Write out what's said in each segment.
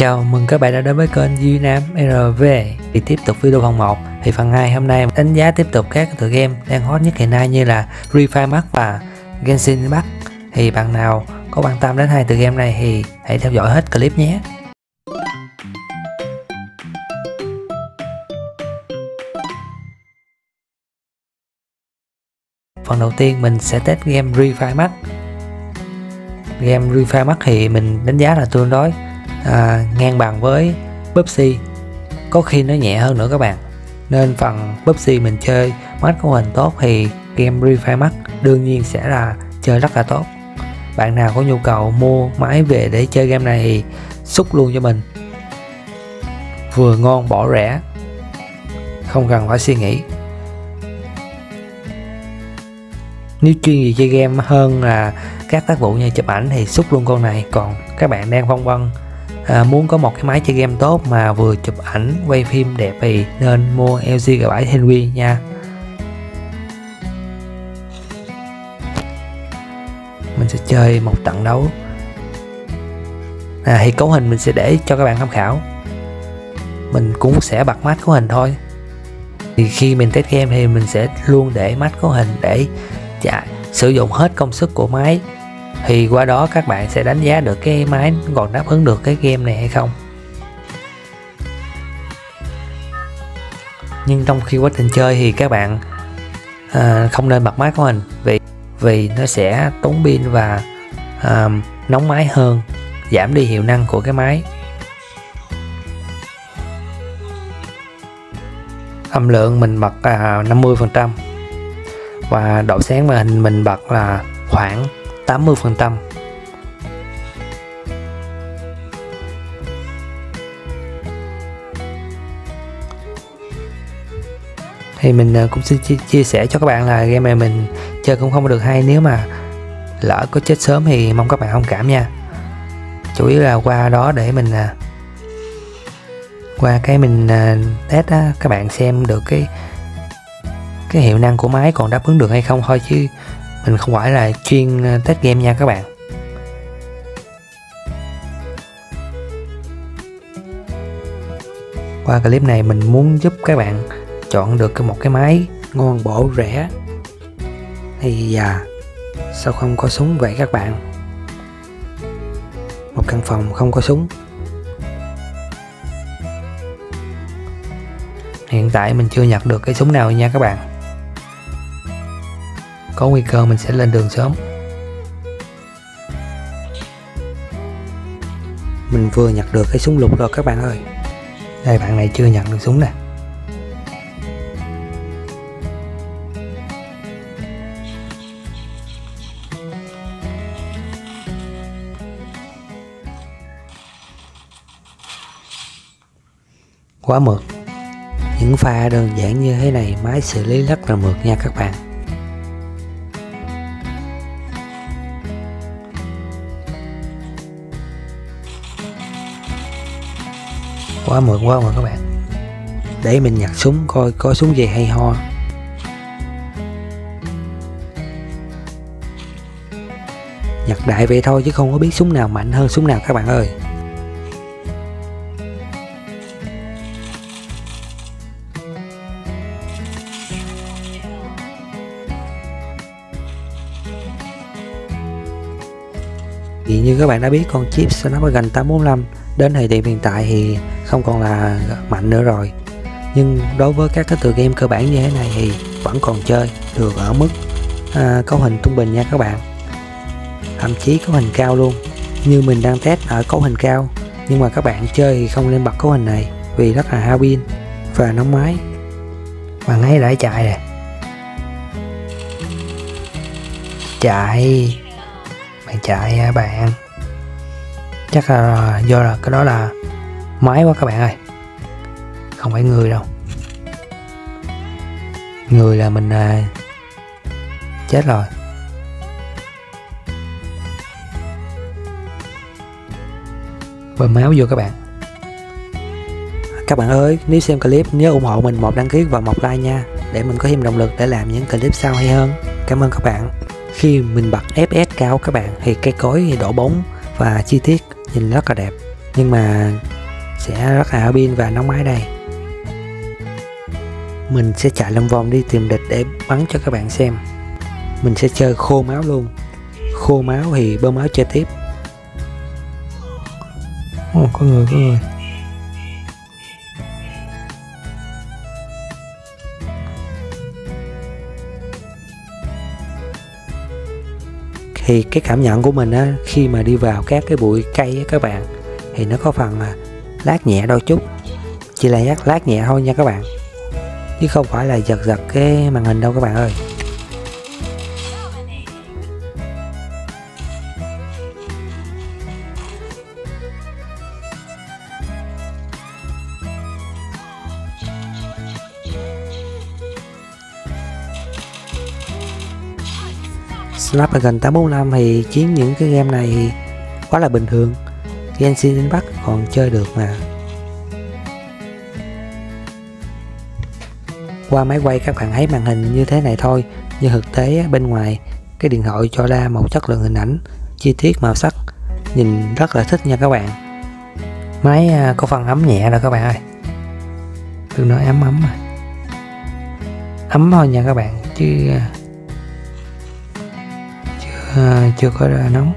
Chào mừng các bạn đã đến với kênh Duy Nam RV. Thì tiếp tục video phần 1 thì phần 2 hôm nay đánh giá tiếp tục các tựa game đang hot nhất hiện nay như là Free Fire Max và Genshin Impact. Thì bạn nào có quan tâm đến hai tựa game này thì hãy theo dõi hết clip nhé. Phần đầu tiên mình sẽ test game Free Fire Max. Game Free Fire Max thì mình đánh giá là tương đối ngang bằng với PUBG, có khi nó nhẹ hơn nữa các bạn. Nên phần PUBG mình chơi mắt cấu hình tốt thì game Free Fire Max đương nhiên sẽ là chơi rất là tốt. Bạn nào có nhu cầu mua máy về để chơi game này thì xúc luôn cho mình, vừa ngon bỏ rẻ, không cần phải suy nghĩ. Nếu chuyên gì chơi game hơn là các tác vụ như chụp ảnh thì xúc luôn con này. Còn các bạn đang phân vân muốn có một cái máy chơi game tốt mà vừa chụp ảnh quay phim đẹp thì nên mua LG G8 ThinQ nha. Mình sẽ chơi một trận đấu. Thì cấu hình mình sẽ để cho các bạn tham khảo. Mình cũng sẽ bật mát cấu hình thôi. Thì khi mình test game thì mình sẽ luôn để mát cấu hình để sử dụng hết công suất của máy, thì qua đó các bạn sẽ đánh giá được cái máy còn đáp ứng được cái game này hay không. Nhưng trong khi quá trình chơi thì các bạn không nên bật máy của mình vì nó sẽ tốn pin và nóng máy hơn, giảm đi hiệu năng của cái máy. Âm lượng mình bật 50% và độ sáng màn hình mình bật là khoảng 80%. Thì mình cũng xin chia sẻ cho các bạn là game này mình chơi cũng không được hay, nếu mà lỡ có chết sớm thì mong các bạn thông cảm nha. Chủ yếu là qua đó để mình qua cái mình test á, các bạn xem được cái hiệu năng của máy còn đáp ứng được hay không thôi, chứ mình không phải là chuyên test game nha các bạn. Qua clip này mình muốn giúp các bạn chọn được một cái máy ngon bổ rẻ. Thì sao không có súng vậy các bạn? Một căn phòng không có súng. Hiện tại mình chưa nhặt được cái súng nào nha các bạn. Có nguy cơ mình sẽ lên đường sớm. Mình vừa nhặt được cái súng lục rồi các bạn ơi. Đây, bạn này chưa nhặt được súng nè. Quá mượt. Những pha đơn giản như thế này máy xử lý rất là mượt nha các bạn. Quá mượt các bạn. Để mình nhặt súng coi có súng gì hay ho. Nhặt đại vậy thôi chứ không có biết súng nào mạnh hơn súng nào các bạn ơi. Thì như các bạn đã biết, con chip Snapdragon 845 đến thời điểm hiện tại thì không còn là mạnh nữa rồi. Nhưng đối với các cái tựa game cơ bản như thế này thì vẫn còn chơi được ở mức cấu hình trung bình nha các bạn. Thậm chí cấu hình cao luôn. Như mình đang test ở cấu hình cao, nhưng mà các bạn chơi thì không nên bật cấu hình này vì rất là hao pin và nóng máy. Bạn ấy lại chạy nè. Chạy. Bạn chạy nha bạn. Chắc là do là cái đó là máy quá các bạn ơi, không phải người đâu. Người là mình chết rồi. Bơm máu vô các bạn. Các bạn ơi, nếu xem clip nhớ ủng hộ mình một đăng ký và một like nha, để mình có thêm động lực để làm những clip sau hay hơn. Cảm ơn các bạn. Khi mình bật FPS cao các bạn thì cây cối thì đổ bóng và chi tiết nhìn rất là đẹp. nhưng mà sẽ rất là hao pin và nóng máy đây. Mình sẽ chạy lòng vòng đi tìm địch để bắn cho các bạn xem. Mình sẽ chơi khô máu luôn. Khô máu thì bơm máu chơi tiếp. Ồ, có người, có người. Thì cái cảm nhận của mình á, khi mà đi vào các cái bụi cây á các bạn, thì nó có phần lát nhẹ đôi chút. Chỉ là lát nhẹ thôi nha các bạn, chứ không phải là giật giật cái màn hình đâu các bạn ơi. Snapdragon 845 thì chiến những cái game này quá là bình thường. Genshin Impact còn chơi được mà. Qua máy quay các bạn thấy màn hình như thế này thôi, nhưng thực tế bên ngoài cái điện thoại cho ra một chất lượng hình ảnh, chi tiết màu sắc nhìn rất là thích nha các bạn. Máy có phần ấm nhẹ rồi các bạn ơi, đừng nói ấm ấm mà. Ấm thôi nha các bạn, chứ chưa có ra nóng.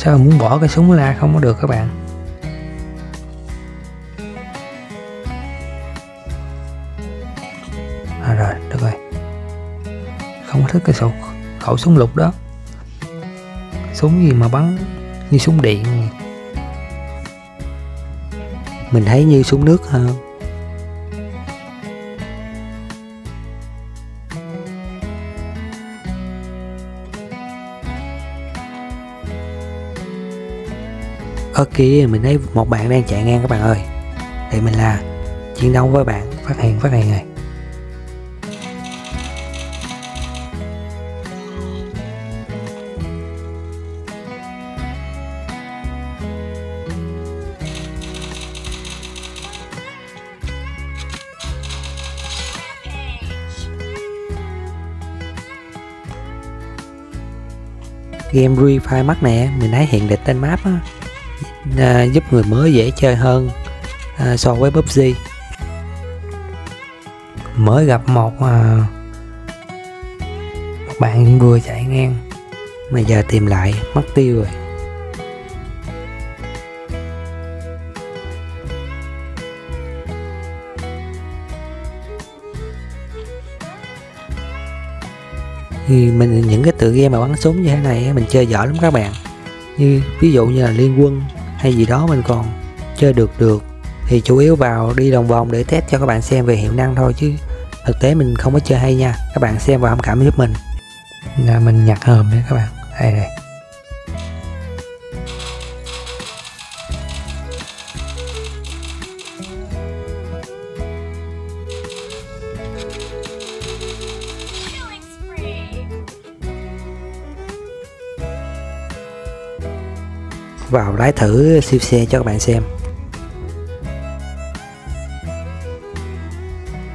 Sao muốn bỏ cái súng ra không có được các bạn. À rồi, được rồi. Không thích cái khẩu súng lục đó. Súng gì mà bắn như súng điện. Mình thấy như súng nước hơn. Ở kia mình thấy một bạn đang chạy ngang các bạn ơi. Thì mình là chiến đấu với bạn. Phát hiện rồi. Game Free Fire Max nè, mình thấy hiện địch tên map á, giúp người mới dễ chơi hơn so với PUBG. Mới gặp một bạn vừa chạy ngang mà giờ tìm lại mất tiêu rồi. Thì mình những cái tựa game mà bắn súng như thế này mình chơi giỏi lắm các bạn. Như ví dụ như là Liên Quân hay gì đó mình còn chơi được. Thì chủ yếu vào đi đồng vòng để test cho các bạn xem về hiệu năng thôi, chứ thực tế mình không có chơi hay nha. Các bạn xem và thông cảm giúp mình. Là mình nhặt hòm đấy các bạn. Đây này. Vào lái thử siêu xe cho các bạn xem.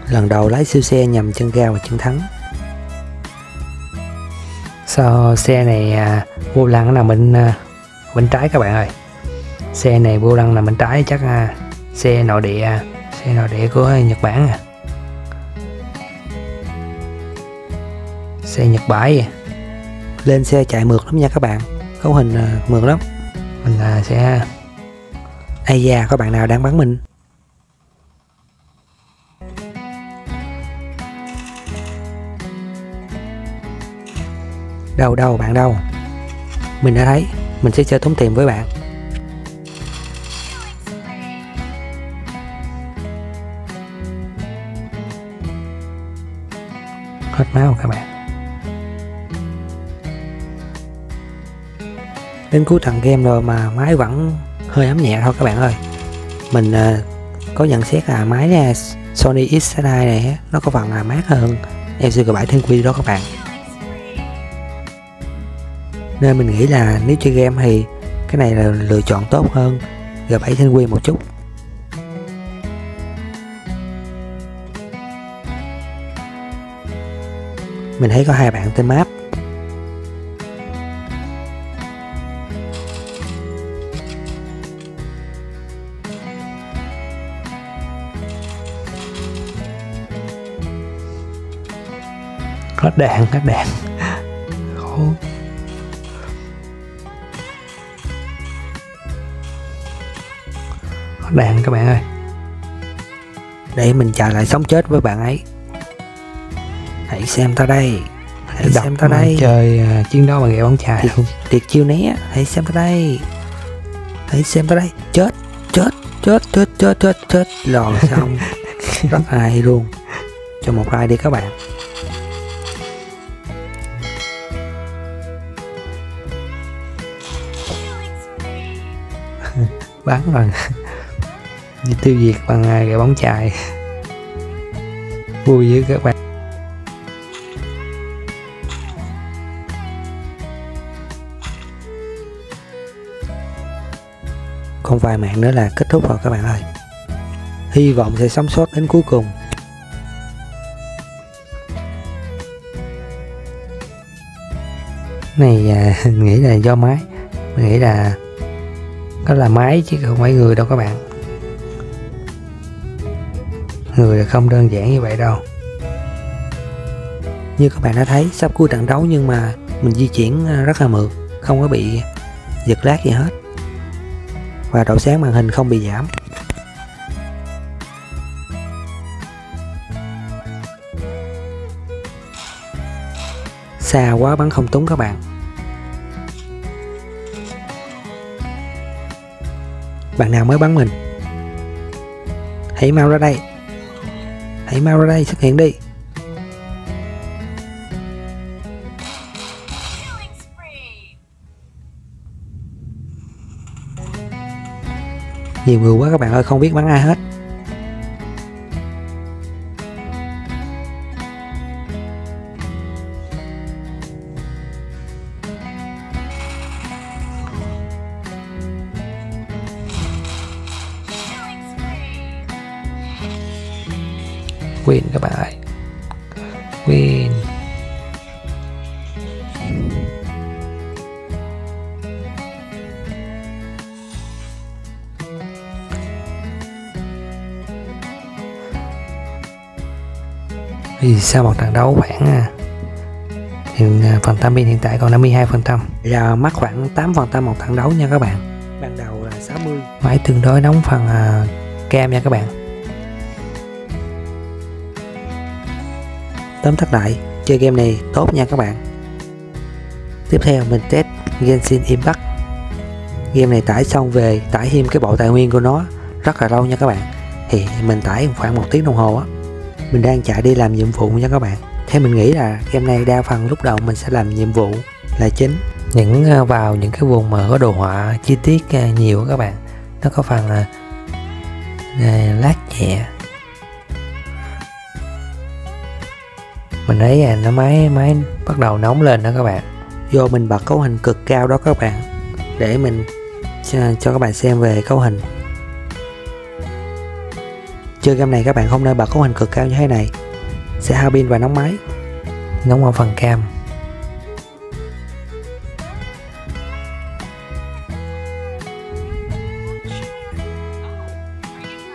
Lần đầu lái siêu xe nhằm chân ga và chân thắng. Sao xe này vô lăng là bên trái các bạn ơi. Xe này vô lăng là bên trái, chắc xe nội địa của Nhật Bản à. Xe Nhật Bản vậy. Lên xe chạy mượt lắm nha các bạn, cấu hình mượt lắm. Mình là sẽ... Ây da, có bạn nào đang bắn mình. Đâu bạn đâu. Mình đã thấy. Mình sẽ chơi tốn tiền với bạn. Hết máu các bạn. Đến cuối trận game rồi mà máy vẫn hơi ấm nhẹ thôi các bạn ơi. Mình có nhận xét là máy Sony XZ2 này nó có phần là mát hơn LG G8 ThinQ đó các bạn. Nên mình nghĩ là nếu chơi game thì cái này là lựa chọn tốt hơn G8 ThinQ một chút. Mình thấy có hai bạn tên map. Hết đạn. Khổ. Hết đạn các bạn ơi. Để mình trả lại sống chết với bạn ấy. Hãy xem ta đây. Hãy xem ta đây. Trời, chiến đấu mà ghẹo bắn chài luôn. Tiệt chiêu né. Hãy xem ta đây. Hãy xem ta đây. Chết. Lòn xong. Rất hay luôn. Cho một like đi các bạn. Bắn bằng tiêu diệt bằng ghẹo bóng chài. Vui dữ các bạn. Còn vài mạng nữa là kết thúc rồi các bạn ơi. Hy vọng sẽ sống sót đến cuối cùng. Này nghĩ là do máy. Mình nghĩ là đó là máy chứ không phải người đâu các bạn. Người là không đơn giản như vậy đâu. Như các bạn đã thấy, sắp cuối trận đấu nhưng mà mình di chuyển rất là mượt, không có bị giật lát gì hết. Và độ sáng màn hình không bị giảm. Xa quá bắn không trúng các bạn. Bạn nào mới bắn mình? Hãy mau ra đây. Hãy mau ra đây, xuất hiện đi. Nhiều người quá các bạn ơi, không biết bắn ai hết. Win các bạn ơi. Win. Thì sau một trận đấu khoảng phần trăm pin hiện tại còn 52%, giờ mất khoảng 8% một trận đấu nha các bạn. Ban đầu là 60. Máy tương đối nóng phần cam nha các bạn. Tóm tắt lại, chơi game này tốt nha các bạn. Tiếp theo mình test Genshin Impact. Game này tải xong về, tải thêm cái bộ tài nguyên của nó rất là lâu nha các bạn. Thì mình tải khoảng 1 tiếng đồng hồ á. Mình đang chạy đi làm nhiệm vụ nha các bạn. Thế mình nghĩ là game này đa phần lúc đầu mình sẽ làm nhiệm vụ là chính. Những vào những cái vùng mà có đồ họa chi tiết nhiều các bạn. Nó có phần lát nhẹ. Mình thấy nó máy bắt đầu nóng lên đó các bạn. Vô mình bật cấu hình cực cao đó các bạn. Để mình cho các bạn xem về cấu hình. Chơi game này các bạn không nên bật cấu hình cực cao như thế này. Sẽ hao pin và nóng máy. Nóng ở phần cam.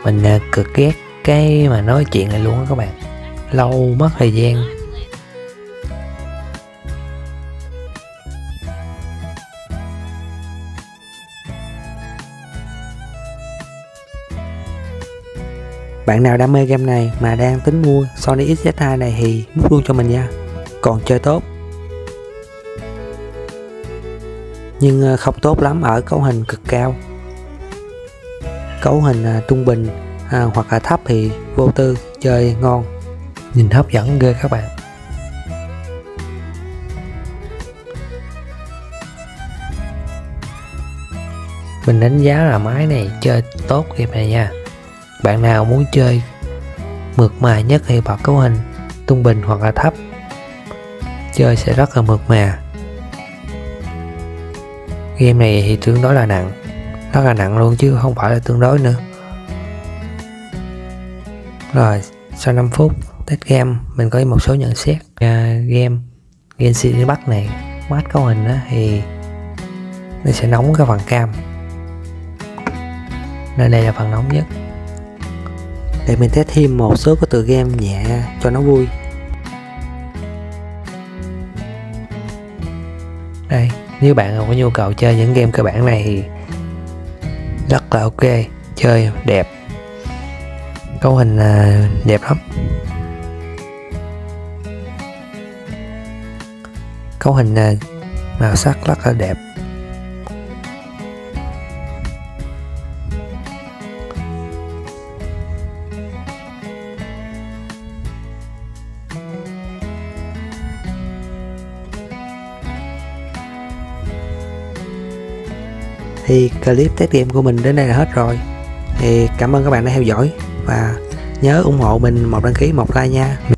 Mình cực ghét cái mà nói chuyện này luôn đó các bạn. Lâu mất thời gian. Bạn nào đam mê game này mà đang tính mua Sony XZ2 này thì múc luôn cho mình nha. Còn chơi tốt. Nhưng không tốt lắm ở cấu hình cực cao. Cấu hình trung bình hoặc là thấp thì vô tư, chơi ngon. Nhìn hấp dẫn ghê các bạn. Mình đánh giá là máy này chơi tốt game này nha. Bạn nào muốn chơi mượt mà nhất thì bật cấu hình trung bình hoặc là thấp. Chơi sẽ rất là mượt mà. Game này thì tương đối là nặng. Rất là nặng luôn chứ không phải là tương đối nữa. Rồi, sau 5 phút test game, mình có một số nhận xét. Game Genshin Impact này, mát cấu hình đó, thì nó sẽ nóng cái phần cam. Nơi đây là phần nóng nhất. Để mình test thêm một số cái tựa game nhẹ cho nó vui. Đây, nếu bạn có nhu cầu chơi những game cơ bản này thì rất là ok, chơi đẹp, cấu hình là đẹp lắm. Cấu hình là màu sắc rất là đẹp. Thì clip test game của mình đến đây là hết rồi. Thì cảm ơn các bạn đã theo dõi và nhớ ủng hộ mình một đăng ký, một like nha.